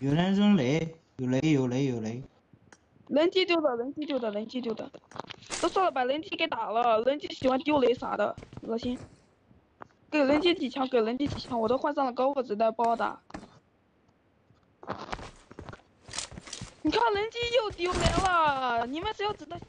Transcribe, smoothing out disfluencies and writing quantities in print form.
有人扔雷，有雷。人机丢的，人机丢的。都算了，把人机给打了，人机喜欢丢雷啥的，恶心。给人机几枪，我都换上了高个子弹包打。你看人机又丢雷了，你们谁有子弹？